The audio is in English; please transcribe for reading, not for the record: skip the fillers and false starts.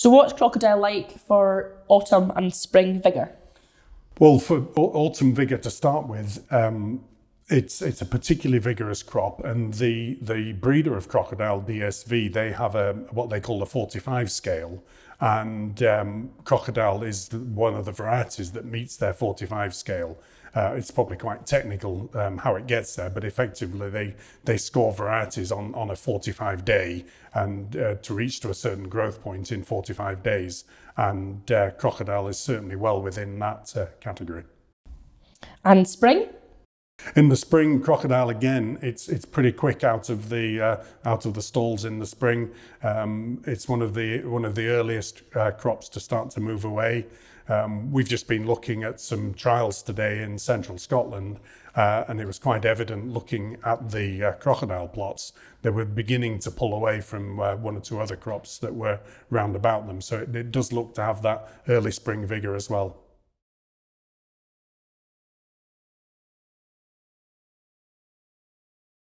So what's Crocodile like for autumn and spring vigour? Well, for autumn vigour to start with, it's a particularly vigorous crop, and the breeder of crocodile, DSV, they have a what they call a 45 scale, and crocodile is one of the varieties that meets their 45 scale. It's probably quite technical how it gets there, but effectively they score varieties on a 45 day and to reach to a certain growth point in 45 days, and crocodile is certainly well within that category. And spring? In the spring, crocodile again, it's pretty quick out of the stalls in the spring. It's one of the earliest crops to start to move away. We've just been looking at some trials today in central Scotland, and it was quite evident looking at the crocodile plots. They were beginning to pull away from one or two other crops that were round about them. So it does look to have that early spring vigour as well.